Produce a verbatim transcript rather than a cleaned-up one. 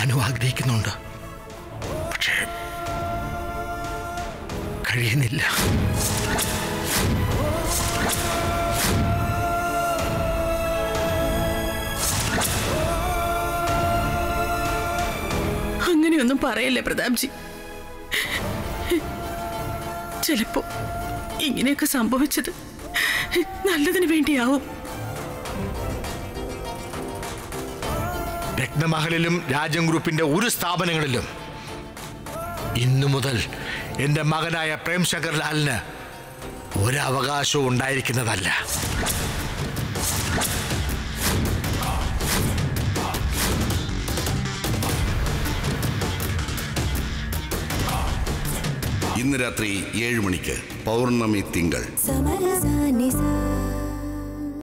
ഞാനും ആഗ്രഹിക്കുന്നുണ്ട്, പക്ഷേ കഴിയുന്നില്ല. അങ്ങനെയൊന്നും പറയല്ലേ പ്രതാപ്ജി. ചിലപ്പോ ഇങ്ങനെയൊക്കെ സംഭവിച്ചത് നല്ലതിന് വേണ്ടിയാവും. രത്നമഹലിലും രാജൻ ഗ്രൂപ്പിന്റെ ഒരു സ്ഥാപനങ്ങളിലും ഇന്നു മുതൽ എന്റെ മകനായ പ്രേം ശങ്കർ ലാലിന് ഒരവകാശവും ഉണ്ടായിരിക്കുന്നതല്ല. ഇന്ന് രാത്രി ഏഴ് മണിക്ക് പൗർണമി തിങ്കൾ.